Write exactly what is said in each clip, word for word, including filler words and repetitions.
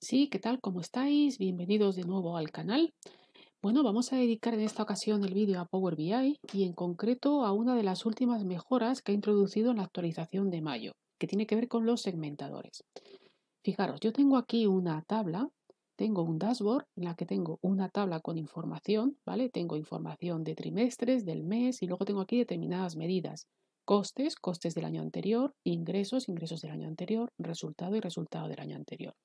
Sí, ¿qué tal? ¿Cómo estáis? Bienvenidos de nuevo al canal. Bueno, vamos a dedicar en esta ocasión el vídeo a Power B I y en concreto a una de las últimas mejoras que ha introducido en la actualización de mayo, que tiene que ver con los segmentadores. Fijaros, yo tengo aquí una tabla, tengo un dashboard en la que tengo una tabla con información, ¿vale? Tengo información de trimestres, del mes y luego tengo aquí determinadas medidas. Costes, costes del año anterior, ingresos, ingresos del año anterior, resultado y resultado del año anterior.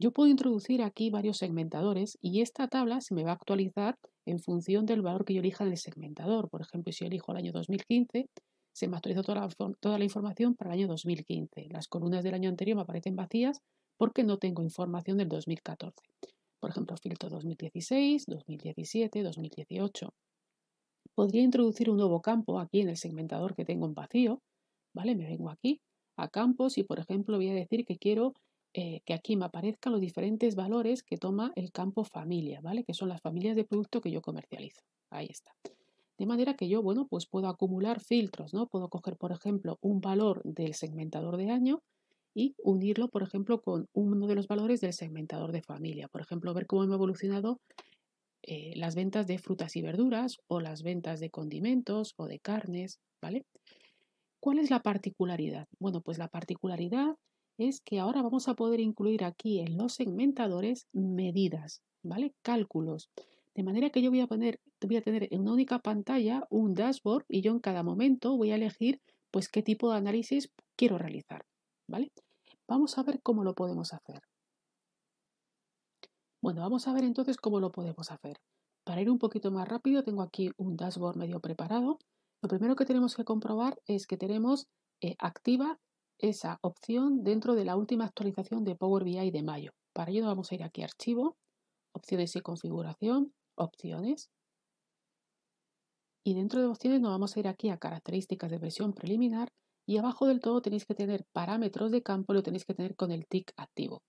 Yo puedo introducir aquí varios segmentadores y esta tabla se me va a actualizar en función del valor que yo elija del segmentador. Por ejemplo, si yo elijo el año dos mil quince, se me actualiza toda la, toda la información para el año dos mil quince. Las columnas del año anterior me aparecen vacías porque no tengo información del dos mil catorce. Por ejemplo, filtro dos mil dieciséis, dos mil diecisiete, dos mil dieciocho. Podría introducir un nuevo campo aquí en el segmentador que tengo en vacío. ¿Vale? Me vengo aquí a campos y, por ejemplo, voy a decir que quiero... Eh, que aquí me aparezcan los diferentes valores que toma el campo familia, ¿vale? Que son las familias de producto que yo comercializo. Ahí está. De manera que yo, bueno, pues puedo acumular filtros, ¿no? Puedo coger, por ejemplo, un valor del segmentador de año y unirlo, por ejemplo, con uno de los valores del segmentador de familia. Por ejemplo, ver cómo han evolucionado eh, las ventas de frutas y verduras o las ventas de condimentos o de carnes, ¿vale? ¿Cuál es la particularidad? Bueno, pues la particularidad es que ahora vamos a poder incluir aquí en los segmentadores medidas, ¿vale? Cálculos. De manera que yo voy a, poner, voy a tener en una única pantalla un dashboard y yo en cada momento voy a elegir pues qué tipo de análisis quiero realizar, ¿vale? Vamos a ver cómo lo podemos hacer. Bueno, vamos a ver entonces cómo lo podemos hacer. Para ir un poquito más rápido, tengo aquí un dashboard medio preparado. Lo primero que tenemos que comprobar es que tenemos eh, activa esa opción dentro de la última actualización de Power B I de mayo. Para ello vamos a ir aquí a Archivo, Opciones y Configuración, Opciones. Y dentro de Opciones nos vamos a ir aquí a Características de versión preliminar y abajo del todo tenéis que tener Parámetros de campo, lo tenéis que tener con el tick activo.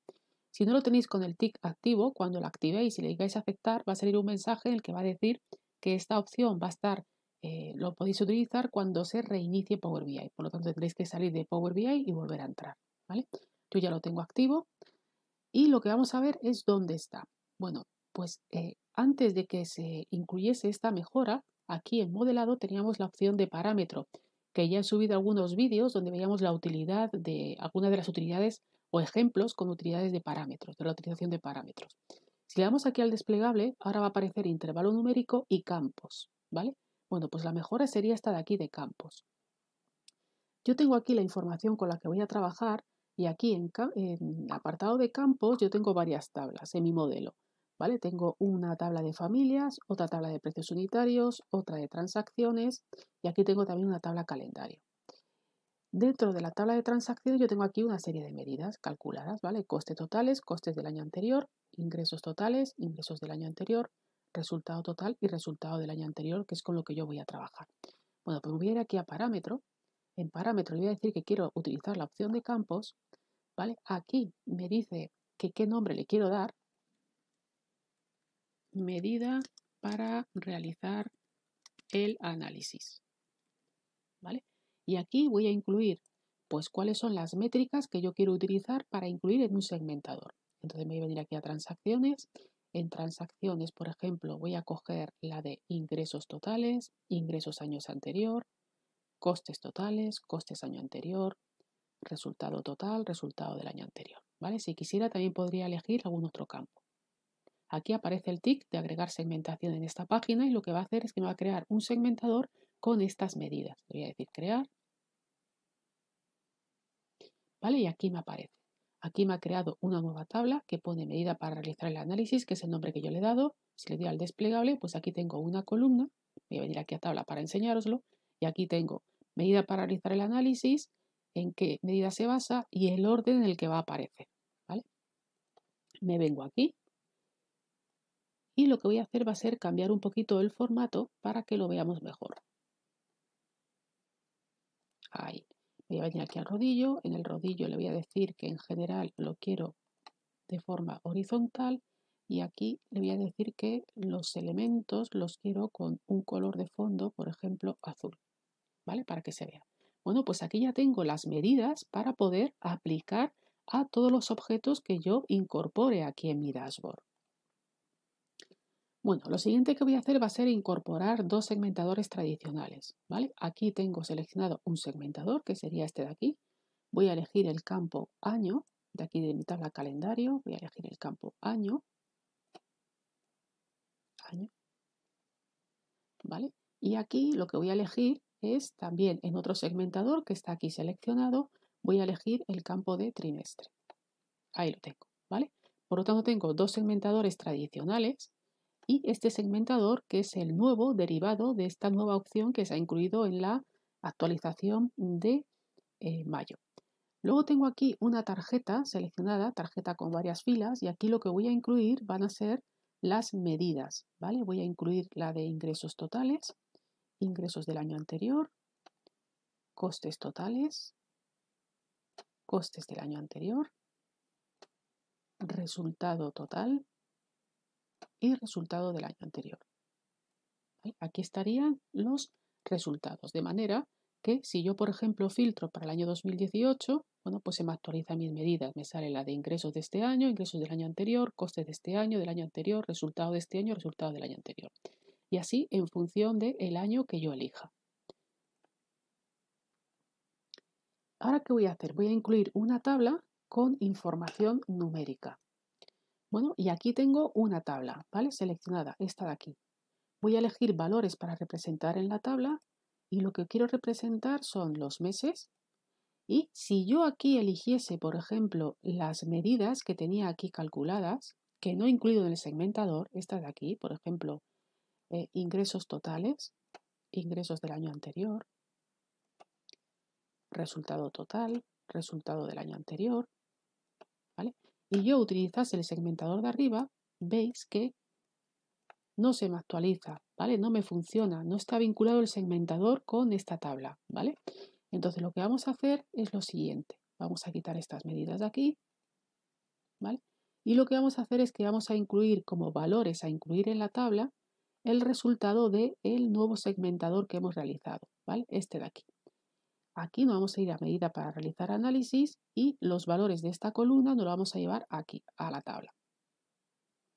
Si no lo tenéis con el tick activo, cuando lo activéis y le digáis aceptar, va a salir un mensaje en el que va a decir que esta opción va a estar Eh, lo podéis utilizar cuando se reinicie Power B I. Por lo tanto, tendréis que salir de Power B I y volver a entrar, ¿vale? Yo ya lo tengo activo y lo que vamos a ver es dónde está. Bueno, pues eh, antes de que se incluyese esta mejora, aquí en modelado teníamos la opción de parámetro, que ya he subido algunos vídeos donde veíamos la utilidad de algunas de las utilidades o ejemplos con utilidades de parámetros, de la utilización de parámetros. Si le damos aquí al desplegable, ahora va a aparecer intervalo numérico y campos, ¿vale? Bueno, pues la mejora sería esta de aquí de campos. Yo tengo aquí la información con la que voy a trabajar y aquí en, en el apartado de campos yo tengo varias tablas en mi modelo, ¿vale? Tengo una tabla de familias, otra tabla de precios unitarios, otra de transacciones y aquí tengo también una tabla calendario. Dentro de la tabla de transacciones yo tengo aquí una serie de medidas calculadas, ¿vale? Costes totales, costes del año anterior, ingresos totales, ingresos del año anterior, resultado total y resultado del año anterior, que es con lo que yo voy a trabajar. Bueno, pues voy a ir aquí a parámetro. En parámetro le voy a decir que quiero utilizar la opción de campos, ¿vale? Aquí me dice que qué nombre le quiero dar. Medida para realizar el análisis, ¿vale? Y aquí voy a incluir, pues, cuáles son las métricas que yo quiero utilizar para incluir en un segmentador. Entonces me voy a venir aquí a transacciones. En transacciones, por ejemplo, voy a coger la de ingresos totales, ingresos años anterior, costes totales, costes año anterior, resultado total, resultado del año anterior, ¿vale? Si quisiera también podría elegir algún otro campo. Aquí aparece el tick de agregar segmentación en esta página y lo que va a hacer es que me va a crear un segmentador con estas medidas. Le voy a decir crear, ¿vale? Y aquí me aparece. Aquí me ha creado una nueva tabla que pone medida para realizar el análisis, que es el nombre que yo le he dado. Si le doy al desplegable, pues aquí tengo una columna. Voy a venir aquí a tabla para enseñároslo. Y aquí tengo medida para realizar el análisis, en qué medida se basa y el orden en el que va a aparecer, ¿vale? Me vengo aquí. Y lo que voy a hacer va a ser cambiar un poquito el formato para que lo veamos mejor. Ahí. Voy a venir aquí al rodillo, en el rodillo le voy a decir que en general lo quiero de forma horizontal y aquí le voy a decir que los elementos los quiero con un color de fondo, por ejemplo, azul, ¿vale? Para que se vea. Bueno, pues aquí ya tengo las medidas para poder aplicar a todos los objetos que yo incorpore aquí en mi dashboard. Bueno, lo siguiente que voy a hacer va a ser incorporar dos segmentadores tradicionales, ¿vale? Aquí tengo seleccionado un segmentador, que sería este de aquí. Voy a elegir el campo año, de aquí de mi tabla calendario, voy a elegir el campo año. Año. ¿Vale? Y aquí lo que voy a elegir es también en otro segmentador que está aquí seleccionado, voy a elegir el campo de trimestre. Ahí lo tengo, ¿vale? Por lo tanto tengo dos segmentadores tradicionales y este segmentador que es el nuevo derivado de esta nueva opción que se ha incluido en la actualización de eh, mayo. Luego tengo aquí una tarjeta seleccionada, tarjeta con varias filas, y aquí lo que voy a incluir van a ser las medidas, ¿vale? Voy a incluir la de ingresos totales, ingresos del año anterior, costes totales, costes del año anterior, resultado total y resultado del año anterior. ¿Vale? Aquí estarían los resultados, de manera que si yo, por ejemplo, filtro para el año dos mil dieciocho, bueno, pues se me actualizan mis medidas. Me sale la de ingresos de este año, ingresos del año anterior, costes de este año, del año anterior, resultado de este año, resultado del año anterior. Y así en función del año que yo elija. Ahora, ¿qué voy a hacer? Voy a incluir una tabla con información numérica. Bueno, y aquí tengo una tabla, ¿vale? Seleccionada, esta de aquí. Voy a elegir valores para representar en la tabla y lo que quiero representar son los meses. Y si yo aquí eligiese, por ejemplo, las medidas que tenía aquí calculadas, que no he incluido en el segmentador, esta de aquí, por ejemplo, eh, ingresos totales, ingresos del año anterior, resultado total, resultado del año anterior, ¿vale? Y yo utilizase el segmentador de arriba, veis que no se me actualiza, ¿vale? No me funciona, no está vinculado el segmentador con esta tabla, ¿vale? Entonces lo que vamos a hacer es lo siguiente. Vamos a quitar estas medidas de aquí, ¿vale? Y lo que vamos a hacer es que vamos a incluir como valores a incluir en la tabla el resultado del nuevo segmentador que hemos realizado, ¿vale? Este de aquí. Aquí nos vamos a ir a medida para realizar análisis y los valores de esta columna nos lo vamos a llevar aquí, a la tabla,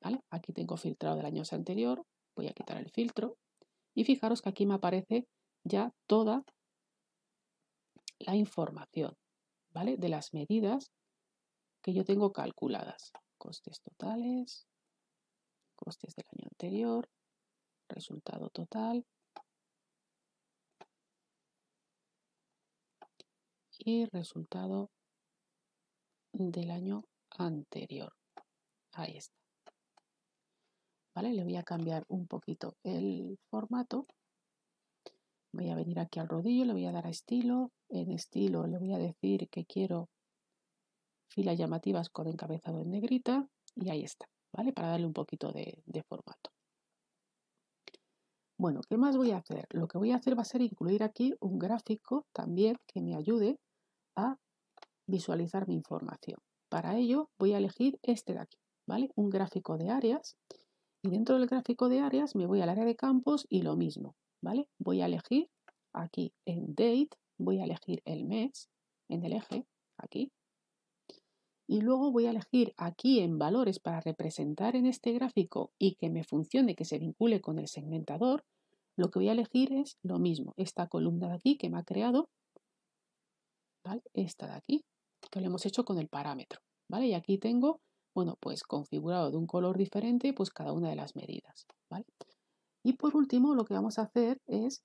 ¿vale? Aquí tengo filtrado del año anterior, voy a quitar el filtro y fijaros que aquí me aparece ya toda la información, ¿vale? De las medidas que yo tengo calculadas. Costes totales, costes del año anterior, resultado total y resultado del año anterior. Ahí está. ¿Vale? Le voy a cambiar un poquito el formato. Voy a venir aquí al rodillo, le voy a dar a estilo. En estilo le voy a decir que quiero filas llamativas con encabezado en negrita. Y ahí está, ¿vale? Para darle un poquito de, de formato. Bueno, ¿qué más voy a hacer? Lo que voy a hacer va a ser incluir aquí un gráfico también que me ayude a visualizar mi información. Para ello voy a elegir este de aquí, ¿vale? Un gráfico de áreas. Y dentro del gráfico de áreas me voy al área de campos y lo mismo. ¿Vale? Voy a elegir aquí en Date, voy a elegir el mes en el eje, aquí. Y luego voy a elegir aquí en Valores para representar en este gráfico y que me funcione, que se vincule con el segmentador. Lo que voy a elegir es lo mismo, esta columna de aquí que me ha creado, ¿vale? Esta de aquí, que lo hemos hecho con el parámetro, ¿vale? Y aquí tengo, bueno, pues configurado de un color diferente, pues cada una de las medidas, ¿vale? Y por último, lo que vamos a hacer es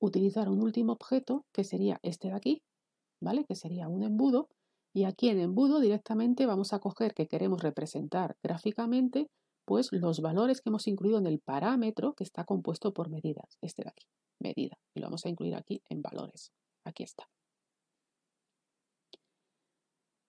utilizar un último objeto, que sería este de aquí, ¿vale? Que sería un embudo. Y aquí en embudo directamente vamos a coger que queremos representar gráficamente, pues los valores que hemos incluido en el parámetro que está compuesto por medidas. Este de aquí, medida. Y lo vamos a incluir aquí en valores. Aquí está.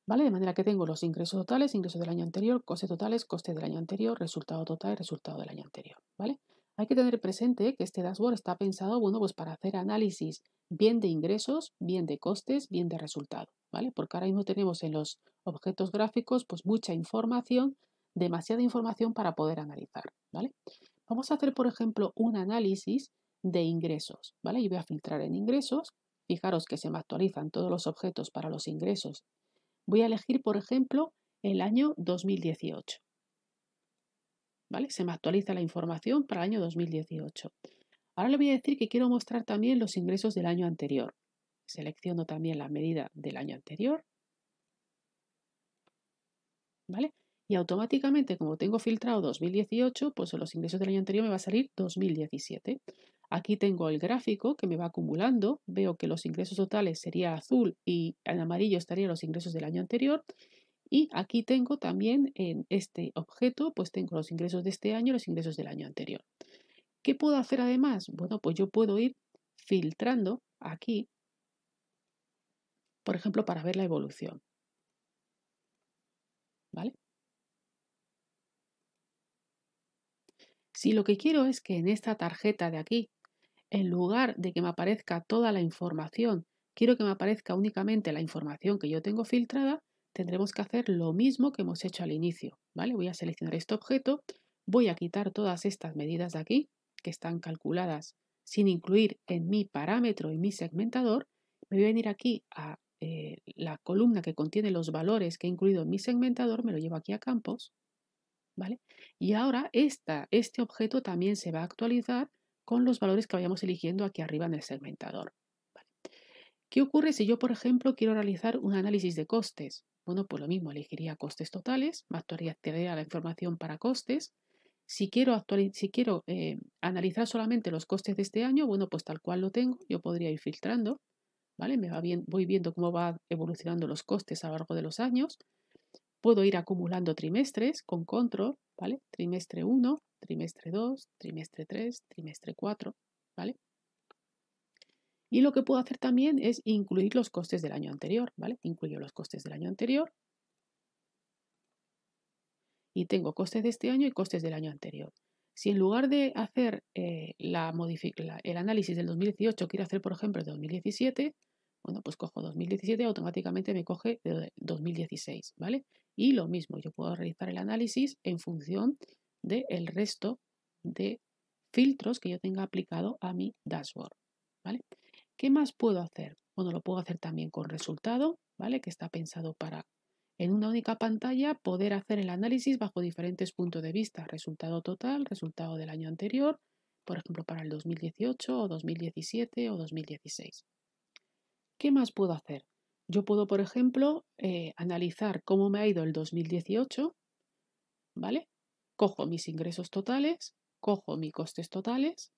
¿Vale? De manera que tengo los ingresos totales, ingresos del año anterior, costes totales, costes del año anterior, resultado total y resultado del año anterior, ¿vale? Hay que tener presente que este dashboard está pensado, bueno, pues para hacer análisis bien de ingresos, bien de costes, bien de resultado, ¿vale? Porque ahora mismo tenemos en los objetos gráficos pues mucha información, demasiada información para poder analizar, ¿vale? Vamos a hacer, por ejemplo, un análisis de ingresos, ¿vale? Yo voy a filtrar en ingresos, fijaros que se me actualizan todos los objetos para los ingresos Voy a elegir, por ejemplo, el año dos mil dieciocho. ¿Vale? Se me actualiza la información para el año dos mil dieciocho. Ahora le voy a decir que quiero mostrar también los ingresos del año anterior. Selecciono también la medida del año anterior. ¿Vale? Y automáticamente, como tengo filtrado dos mil dieciocho, pues en los ingresos del año anterior me va a salir dos mil diecisiete. Aquí tengo el gráfico que me va acumulando. Veo que los ingresos totales sería azul y en amarillo estarían los ingresos del año anterior. Y aquí tengo también en este objeto, pues tengo los ingresos de este año y los ingresos del año anterior. ¿Qué puedo hacer además? Bueno, pues yo puedo ir filtrando aquí, por ejemplo, para ver la evolución. ¿Vale? Si lo que quiero es que en esta tarjeta de aquí, en lugar de que me aparezca toda la información, quiero que me aparezca únicamente la información que yo tengo filtrada, tendremos que hacer lo mismo que hemos hecho al inicio, ¿vale? Voy a seleccionar este objeto, voy a quitar todas estas medidas de aquí, que están calculadas sin incluir en mi parámetro y mi segmentador. Me voy a venir aquí a eh, la columna que contiene los valores que he incluido en mi segmentador, me lo llevo aquí a campos, ¿vale? Y ahora esta, este objeto también se va a actualizar con los valores que vayamos eligiendo aquí arriba en el segmentador. ¿Vale? ¿Qué ocurre si yo, por ejemplo, quiero realizar un análisis de costes? Bueno, pues lo mismo, elegiría costes totales, me actualizaría la información para costes. Si quiero, si quiero eh, analizar solamente los costes de este año, bueno, pues tal cual lo tengo, yo podría ir filtrando, ¿vale? Me va bien, voy viendo cómo va evolucionando los costes a lo largo de los años. Puedo ir acumulando trimestres con control, ¿vale? Trimestre uno, trimestre dos, trimestre tres, trimestre cuatro, ¿vale? Y lo que puedo hacer también es incluir los costes del año anterior, ¿vale? Incluyo los costes del año anterior. Y tengo costes de este año y costes del año anterior. Si en lugar de hacer eh, la la, el análisis del dos mil dieciocho, quiero hacer, por ejemplo, el dos mil diecisiete, bueno, pues cojo dos mil diecisiete y automáticamente me coge el dos mil dieciséis, ¿vale? Y lo mismo, yo puedo realizar el análisis en función del resto de filtros que yo tenga aplicado a mi dashboard, ¿vale? ¿Qué más puedo hacer? Bueno, lo puedo hacer también con resultado, ¿vale? Que está pensado para, en una única pantalla, poder hacer el análisis bajo diferentes puntos de vista. Resultado total, resultado del año anterior, por ejemplo, para el dos mil dieciocho o dos mil diecisiete o dos mil dieciséis. ¿Qué más puedo hacer? Yo puedo, por ejemplo, eh, analizar cómo me ha ido el dos mil dieciocho, ¿vale? Cojo mis ingresos totales, cojo mis costes totales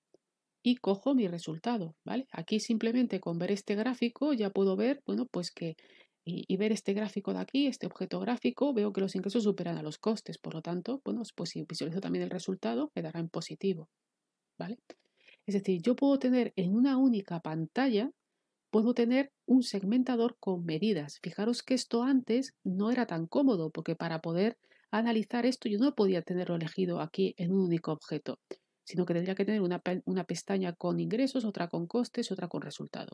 y cojo mi resultado, ¿vale? Aquí simplemente con ver este gráfico ya puedo ver, bueno, pues que, y, y ver este gráfico de aquí, este objeto gráfico, veo que los ingresos superan a los costes, por lo tanto, bueno, pues si visualizo también el resultado, me dará en positivo, ¿vale? Es decir, yo puedo tener en una única pantalla, puedo tener un segmentador con medidas. Fijaros que esto antes no era tan cómodo porque para poder analizar esto yo no podía tenerlo elegido aquí en un único objeto, sino que tendría que tener una, una pestaña con ingresos, otra con costes, otra con resultado.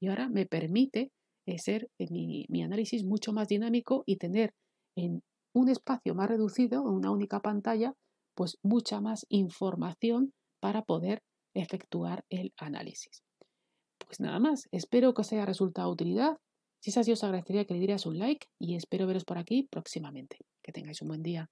Y ahora me permite hacer mi, mi análisis mucho más dinámico y tener en un espacio más reducido, en una única pantalla, pues mucha más información para poder efectuar el análisis. Pues nada más, espero que os haya resultado de utilidad. Si es así, os agradecería que le dierais un like y espero veros por aquí próximamente. Que tengáis un buen día.